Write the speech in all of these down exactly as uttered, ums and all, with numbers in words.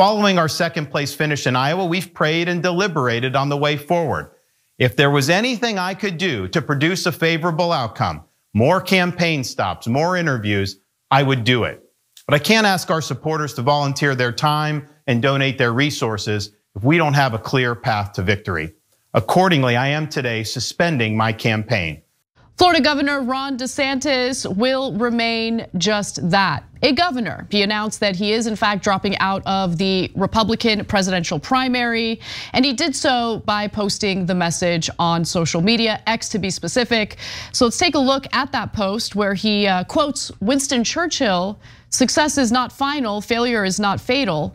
Following our second place finish in Iowa, we've prayed and deliberated on the way forward. If there was anything I could do to produce a favorable outcome, more campaign stops, more interviews, I would do it. But I can't ask our supporters to volunteer their time and donate their resources if we don't have a clear path to victory. Accordingly, I am today suspending my campaign. Florida Governor Ron DeSantis will remain just that, a governor. He announced that he is in fact dropping out of the Republican presidential primary, and he did so by posting the message on social media, X to be specific. So let's take a look at that post where he quotes Winston Churchill, "Success is not final, failure is not fatal.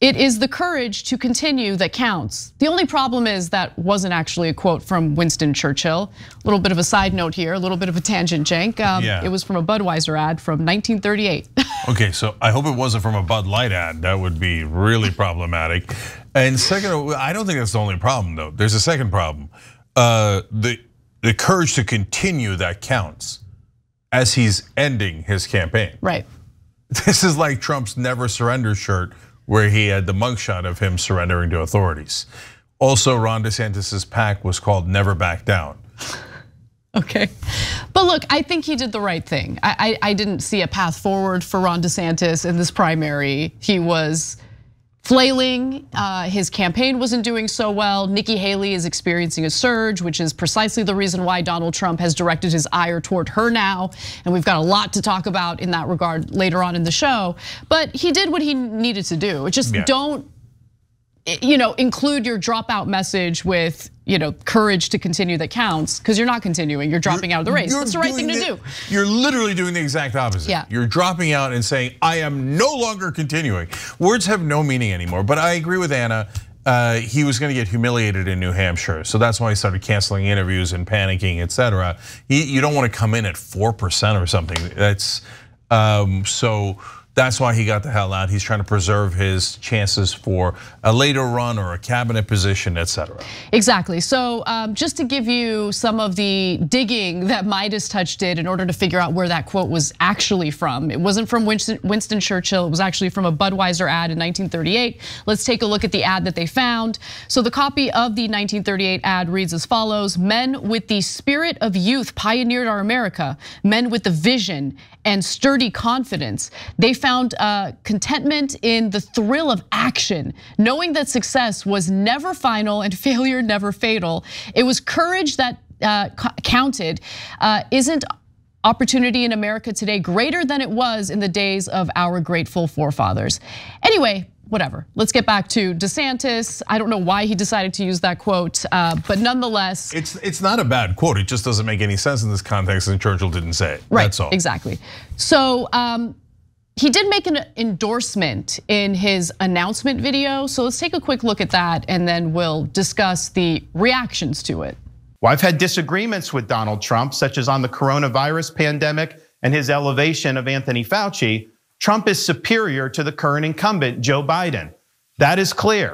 It is the courage to continue that counts." The only problem is that wasn't actually a quote from Winston Churchill. A little bit of a side note here, a little bit of a tangent, Cenk. Um, yeah. It was from a Budweiser ad from nineteen thirty-eight. Okay, so I hope it wasn't from a Bud Light ad. That would be really problematic. And second, I don't think that's the only problem though. There's a second problem. Uh, the the courage to continue that counts as he's ending his campaign. Right. This is like Trump's never surrender shirt, where he had the mugshot of him surrendering to authorities. Also, Ron DeSantis's pack was called Never Back Down. Okay, but look, I think he did the right thing. I, I I didn't see a path forward for Ron DeSantis in this primary. He was flailing, his campaign wasn't doing so well. Nikki Haley is experiencing a surge, which is precisely the reason why Donald Trump has directed his ire toward her now. And we've got a lot to talk about in that regard later on in the show. But he did what he needed to do. Just yeah. don't, you know, include your dropout message with, you know, courage to continue that counts, because you're not continuing, you're dropping you're, out of the race. That's the right thing to the, do. You're literally doing the exact opposite. Yeah. You're dropping out and saying, I am no longer continuing. Words have no meaning anymore, but I agree with Anna. Uh, he was gonna get humiliated in New Hampshire. So that's why he started canceling interviews and panicking, et cetera. He, you don't wanna come in at four percent or something. That's, um, so that's why he got the hell out. He's trying to preserve his chances for a later run or a cabinet position, et cetera. Exactly, so just to give you some of the digging that Midas Touch did in order to figure out where that quote was actually from. It wasn't from Winston, Winston Churchill, it was actually from a Budweiser ad in nineteen thirty-eight. Let's take a look at the ad that they found. So the copy of the nineteen thirty-eight ad reads as follows: "Men with the spirit of youth pioneered our America, men with the vision and sturdy confidence. They found contentment in the thrill of action, knowing that success was never final and failure never fatal. It was courage that counted. Isn't opportunity in America today greater than it was in the days of our grateful forefathers?" Anyway, whatever, let's get back to DeSantis. I don't know why he decided to use that quote, but nonetheless. It's it's not a bad quote, it just doesn't make any sense in this context, and Churchill didn't say it, right, that's all. Exactly, so. Um, He did make an endorsement in his announcement video. So let's take a quick look at that, and then we'll discuss the reactions to it. Well, I've had disagreements with Donald Trump, such as on the coronavirus pandemic and his elevation of Anthony Fauci. Trump is superior to the current incumbent, Joe Biden. That is clear.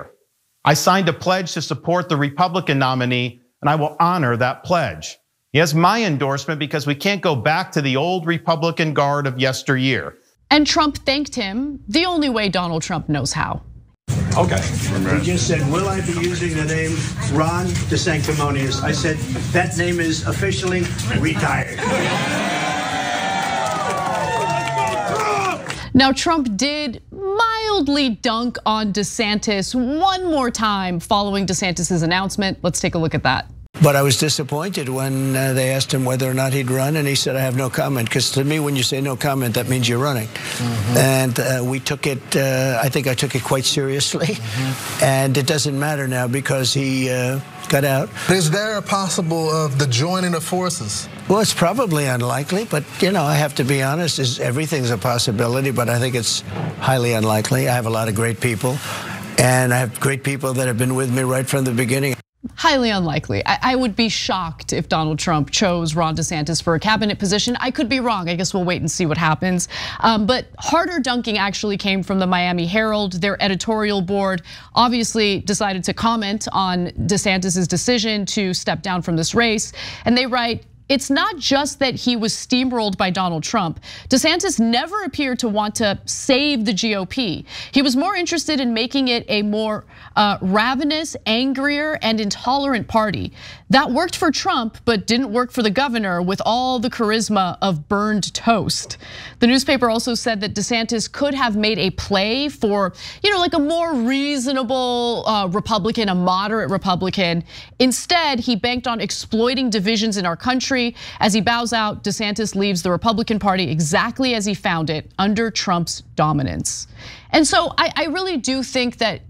I signed a pledge to support the Republican nominee, and I will honor that pledge. He has my endorsement because we can't go back to the old Republican guard of yesteryear. And Trump thanked him the only way Donald Trump knows how. Okay. He just said, will I be using the name Ron DeSanctimonious? I said, that name is officially retired. Now, Trump did mildly dunk on DeSantis one more time following DeSantis's announcement. Let's take a look at that. But I was disappointed when they asked him whether or not he'd run, and he said, I have no comment. Because to me, when you say no comment, that means you're running. Mm-hmm. And uh, we took it, uh, I think I took it quite seriously. Mm-hmm. And it doesn't matter now because he uh, got out. Is there a possible of the joining of forces? Well, it's probably unlikely, but you know, I have to be honest, is everything's a possibility, but I think it's highly unlikely. I have a lot of great people, and I have great people that have been with me right from the beginning. Highly unlikely. I would be shocked if Donald Trump chose Ron DeSantis for a cabinet position. I could be wrong. I guess we'll wait and see what happens. But harder dunking actually came from the Miami Herald. Their editorial board obviously decided to comment on DeSantis's decision to step down from this race. And they write, It's not just that he was steamrolled by Donald Trump. DeSantis never appeared to want to save the G O P. He was more interested in making it a more uh, ravenous, angrier, and intolerant party. That worked for Trump, but didn't work for the governor with all the charisma of burned toast. The newspaper also said that DeSantis could have made a play for, you know, like a more reasonable uh, Republican, a moderate Republican. Instead, he banked on exploiting divisions in our country. As he bows out, DeSantis leaves the Republican Party exactly as he found it, under Trump's dominance. And so I, I really do think that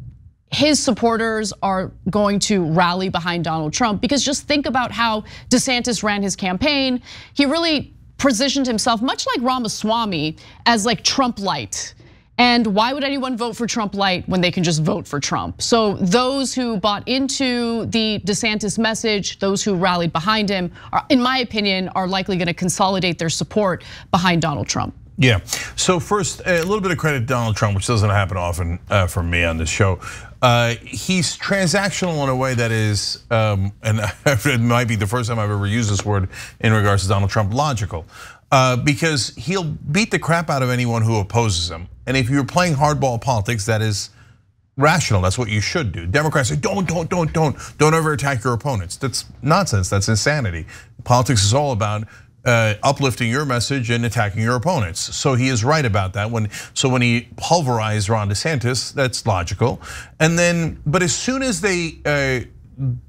his supporters are going to rally behind Donald Trump, because just think about how DeSantis ran his campaign. He really positioned himself, much like Ramaswamy, as like Trump light. And why would anyone vote for Trump light when they can just vote for Trump? So those who bought into the DeSantis message, those who rallied behind him, are, in my opinion, are likely going to consolidate their support behind Donald Trump. Yeah, so first, a little bit of credit to Donald Trump, which doesn't happen often for me on this show. He's transactional in a way that is, and it might be the first time I've ever used this word in regards to Donald Trump, logical. Because he'll beat the crap out of anyone who opposes him. And if you're playing hardball politics, that is rational. That's what you should do. Democrats say, don't, don't, don't, don't. Don't ever attack your opponents. That's nonsense, that's insanity. Politics is all about uplifting your message and attacking your opponents. So he is right about that. When So when he pulverized Ron DeSantis, that's logical. And then, but as soon as they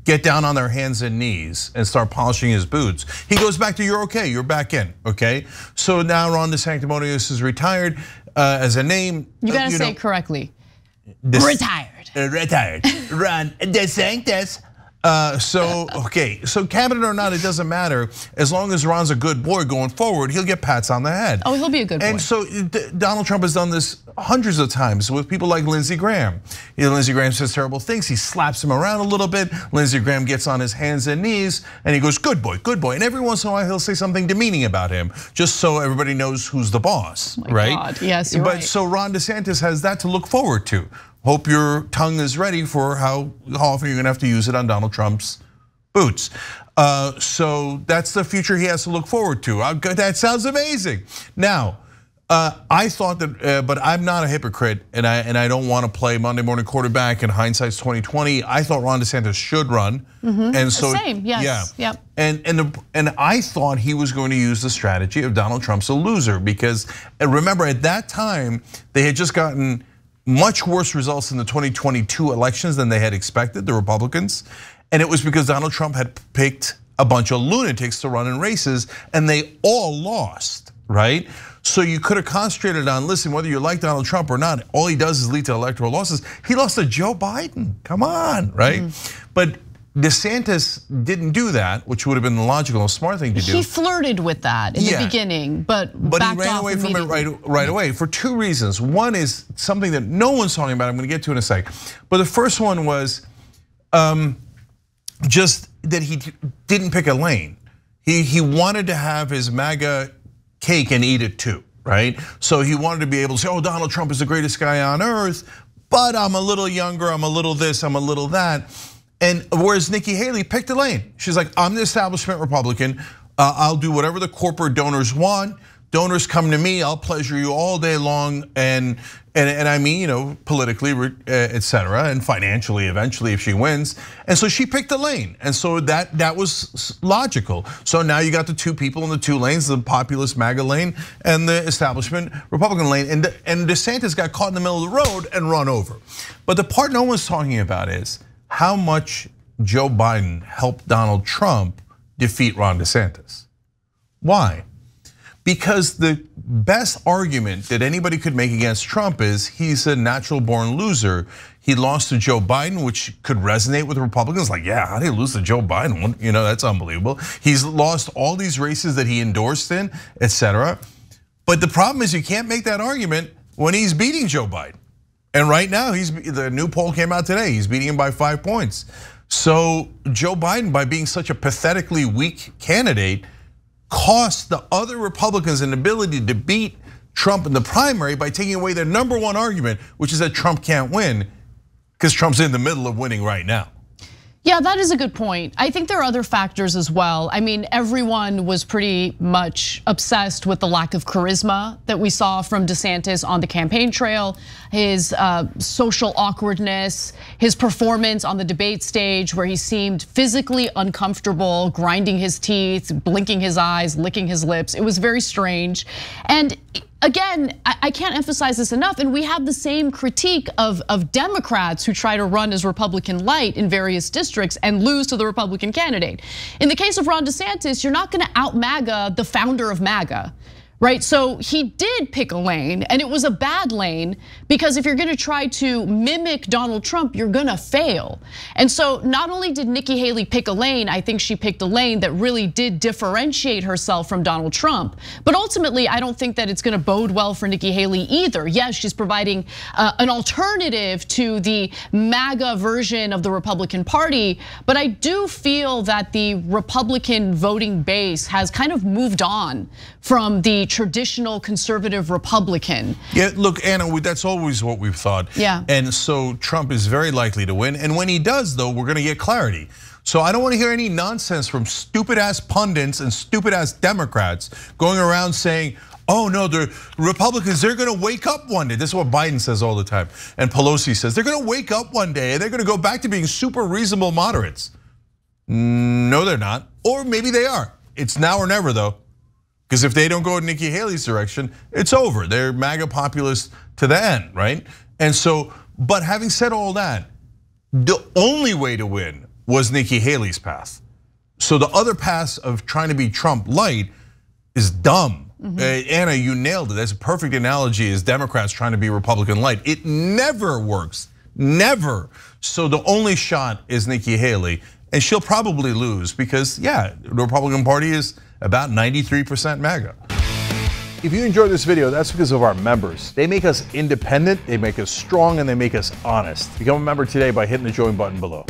get down on their hands and knees and start polishing his boots, he goes back to, you're okay, you're back in, okay? So now Ron DeSanctimonious is retired. Uh, as a name, you gotta uh, you say know, it correctly. Retired. Uh, retired. Ron DeSantis. Uh, so okay, so cabinet or not, it doesn't matter. As long as Ron's a good boy going forward, he'll get pats on the head. Oh, he'll be a good and boy. And so D Donald Trump has done this hundreds of times with people like Lindsey Graham. You know, Lindsey Graham says terrible things. He slaps him around a little bit. Lindsey Graham gets on his hands and knees and he goes, good boy, good boy. And every once in a while, he'll say something demeaning about him, just so everybody knows who's the boss, oh right? God. Yes, you're but right. So Ron DeSantis has that to look forward to. Hope your tongue is ready for how, how often you're gonna have to use it on Donald Trump's boots. Uh, so that's the future he has to look forward to. I, that sounds amazing. Now, uh, I thought that, uh, but I'm not a hypocrite, and I and I don't want to play Monday morning quarterback. And hindsight's twenty twenty. I thought Ron DeSantis should run, mm-hmm. and so same, yes, yeah, yep. And and the, and I thought he was going to use the strategy of Donald Trump's a loser, because remember at that time they had just gotten much worse results in the twenty twenty-two elections than they had expected, the Republicans. And it was because Donald Trump had picked a bunch of lunatics to run in races and they all lost, right? So you could have concentrated on, listen, whether you like Donald Trump or not, all he does is lead to electoral losses. He lost to Joe Biden, come on, right? Mm-hmm. But DeSantis didn't do that, which would have been the logical and smart thing to do. He flirted with that in yeah. the beginning, but But backed he ran off away from it right, right away for two reasons. One is something that no one's talking about, I'm gonna get to in a sec. But the first one was um, just that he didn't pick a lane. He, he wanted to have his MAGA cake and eat it too, right? So he wanted to be able to say, oh, Donald Trump is the greatest guy on earth, but I'm a little younger, I'm a little this, I'm a little that. And whereas Nikki Haley picked a lane. She's like, I'm the establishment Republican. Uh, I'll do whatever the corporate donors want. Donors come to me, I'll pleasure you all day long. And and, and I mean, you know, politically, et cetera, and financially eventually if she wins. And so she picked a lane. And so that, that was logical. So now you got the two people in the two lanes, the populist MAGA lane and the establishment Republican lane. And, and DeSantis got caught in the middle of the road and run over. But the part no one's talking about is, how much Joe Biden helped Donald Trump defeat Ron DeSantis? Why? Because the best argument that anybody could make against Trump is he's a natural born loser. He lost to Joe Biden, which could resonate with Republicans. Like, yeah, how do you lose to Joe Biden? You know, that's unbelievable. He's lost all these races that he endorsed in, et cetera. But the problem is you can't make that argument when he's beating Joe Biden. And right now, he's the new poll came out today. He's beating him by five points. So Joe Biden, by being such a pathetically weak candidate, cost the other Republicans an ability to beat Trump in the primary by taking away their number one argument, which is that Trump can't win, because Trump's in the middle of winning right now. Yeah, that is a good point. I think there are other factors as well. I mean, everyone was pretty much obsessed with the lack of charisma that we saw from DeSantis on the campaign trail, his social awkwardness, his performance on the debate stage where he seemed physically uncomfortable, grinding his teeth, blinking his eyes, licking his lips. It was very strange. And again, I can't emphasize this enough, and we have the same critique of, of Democrats who try to run as Republican light in various districts and lose to the Republican candidate. In the case of Ron DeSantis, you're not gonna out MAGA the founder of MAGA, right? So he did pick a lane, and it was a bad lane, because if you're gonna try to mimic Donald Trump, you're gonna fail. And so not only did Nikki Haley pick a lane, I think she picked a lane that really did differentiate herself from Donald Trump. But ultimately, I don't think that it's gonna bode well for Nikki Haley either. Yes, she's providing an alternative to the MAGA version of the Republican Party, but I do feel that the Republican voting base has kind of moved on from the traditional conservative Republican. Yeah, look, Anna, that's always what we've thought. Yeah. And so Trump is very likely to win. And when he does, though, we're gonna get clarity. So I don't wanna hear any nonsense from stupid ass pundits and stupid ass Democrats going around saying, oh no, the Republicans, they're gonna wake up one day. This is what Biden says all the time. And Pelosi says, they're gonna wake up one day and they're gonna go back to being super reasonable moderates. No, they're not, or maybe they are. It's now or never, though. Because if they don't go in Nikki Haley's direction, it's over. They're MAGA populists to the end, right? And so, but having said all that, the only way to win was Nikki Haley's path. So the other path of trying to be Trump light is dumb. Mm-hmm. Anna, you nailed it. That's a perfect analogy, is Democrats trying to be Republican light. It never works, never. So the only shot is Nikki Haley, and she'll probably lose because, yeah, the Republican Party is about ninety-three percent MAGA. If you enjoyed this video, that's because of our members. They make us independent, they make us strong, and they make us honest. Become a member today by hitting the join button below.